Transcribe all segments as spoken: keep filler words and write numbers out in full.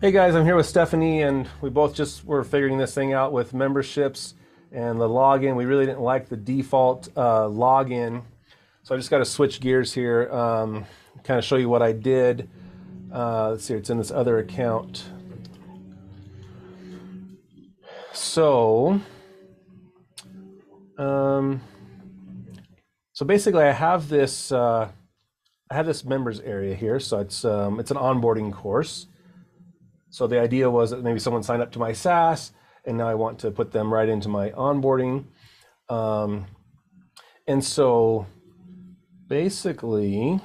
Hey guys, I'm here with Stephanie, and we both just were figuring this thing out with memberships and the login. We really didn't like the default uh, login, so I just got to switch gears here, um, kind of show you what I did. Uh, let's see, it's in this other account. So, um, so basically, I have this uh, I have this members area here. So it's um, it's an onboarding course. So the idea was that maybe someone signed up to my SaaS, and now I want to put them right into my onboarding. Um, and so, basically,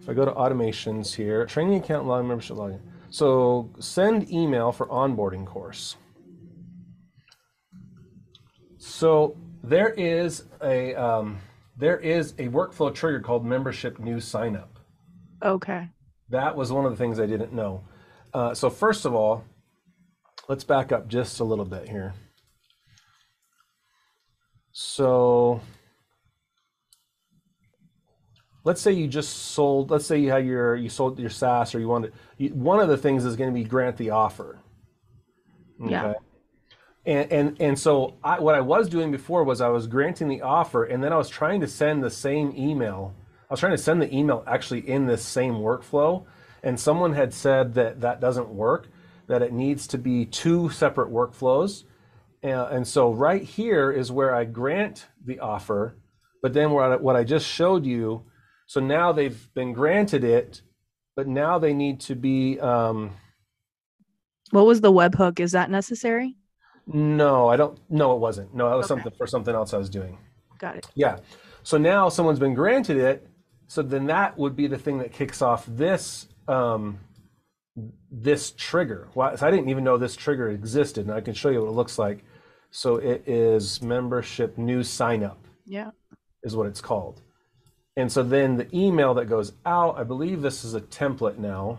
if I go to automations here, training account login, membership login. So send email for onboarding course. So there is a um, there is a workflow trigger called membership new sign up. Okay. That was one of the things I didn't know. Uh, so first of all, let's back up just a little bit here. So let's say you just sold. Let's say you had your you sold your SaaS, or you wanted you, one of the things is going to be grant the offer. Okay? Yeah. And and and so I, what I was doing before was I was granting the offer, and then I was trying to send the same email. I was trying to send the email actually in this same workflow, and someone had said that that doesn't work, that it needs to be two separate workflows, and, and so right here is where I grant the offer, but then what I, what I just showed you. So now they've been granted it, but now they need to be. Um, what was the webhook? Is that necessary? No, I don't. No, it wasn't. No, that was okay. Something for something else I was doing. Got it. Yeah. So now someone's been granted it. So then that would be the thing that kicks off this um, this trigger. Well, so I didn't even know this trigger existed, and I can show you what it looks like. So it is membership new sign up. Yeah. Is what it's called. And so then the email that goes out, I believe this is a template now.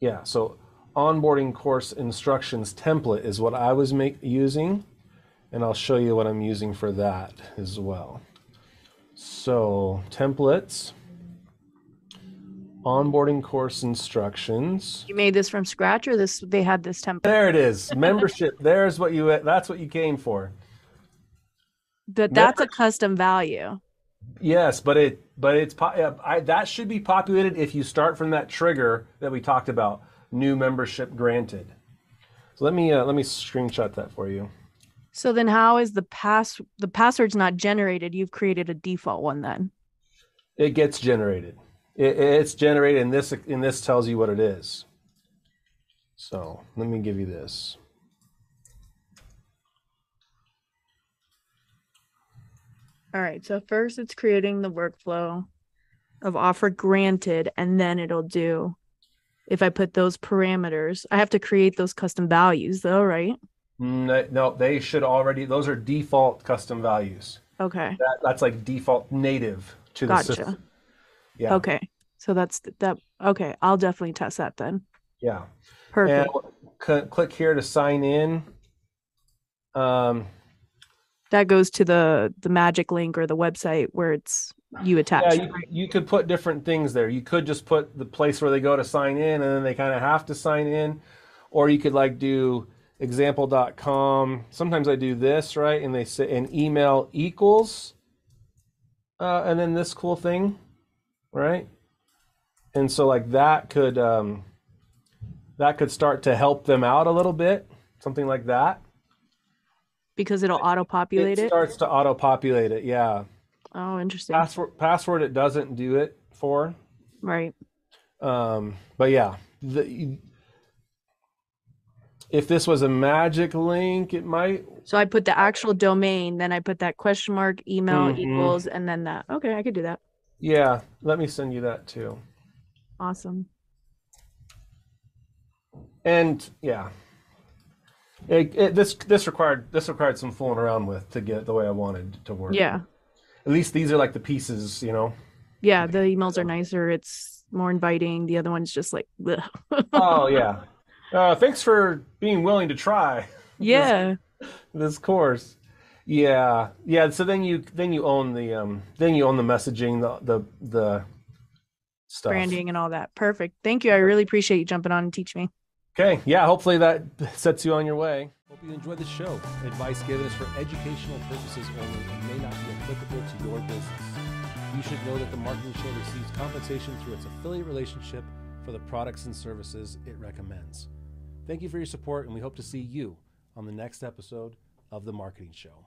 Yeah, so onboarding course instructions template is what I was make, using, and I'll show you what I'm using for that as well. So templates, onboarding course instructions. You made this from scratch, or this they had this template? There it is, membership. There's what you. That's what you came for. That that's a custom value. Yes, but it but it's I, that should be populated if you start from that trigger that we talked about, new membership granted. So let me uh, let me screenshot that for you. So then, how is the pass the password's not generated? You've created a default one then. It gets generated. It, it's generated, and this and this tells you what it is. So let me give you this. All right, so first it's creating the workflow of offer granted, and then it'll do, if I put those parameters, I have to create those custom values though, right? No, no they should already, those are default custom values. Okay. That, that's like default native to the system. Gotcha. Yeah. Okay, so that's that, okay, I'll definitely test that then. Yeah. Perfect. And click here to sign in. Um. That goes to the the magic link or the website where it's you attach. Yeah, you, you could put different things there. You could just put the place where they go to sign in, and then they kind of have to sign in, or you could like do example dot com. Sometimes I do this, right? And they say an email equals, uh, and then this cool thing, right? And so like that could um, that could start to help them out a little bit, something like that. Because it'll auto-populate it? It starts to auto-populate it, yeah. Oh, interesting. Password, password it doesn't do it for. Right. Um, but yeah, the, if this was a magic link, it might. So I put the actual domain, then I put that question mark, email mm-hmm. equals, and then that. Okay, I could do that. Yeah, let me send you that too. Awesome. And yeah. It, it, this this required this required some fooling around with to get the way I wanted to work. Yeah. At least these are like the pieces, you know. Yeah, the emails are nicer. It's more inviting. The other one's just like. Bleh. Oh yeah. Uh, thanks for being willing to try. Yeah. This, this course. Yeah, yeah. So then you then you own the um then you own the messaging, the the the stuff. Branding and all that. Perfect. Thank you. I really appreciate you jumping on and teaching me. Okay. Yeah. Hopefully that sets you on your way. Hope you enjoyed the show. Advice given is for educational purposes only and may not be applicable to your business. You should know that The Marketing Show receives compensation through its affiliate relationship for the products and services it recommends. Thank you for your support, and we hope to see you on the next episode of The Marketing Show.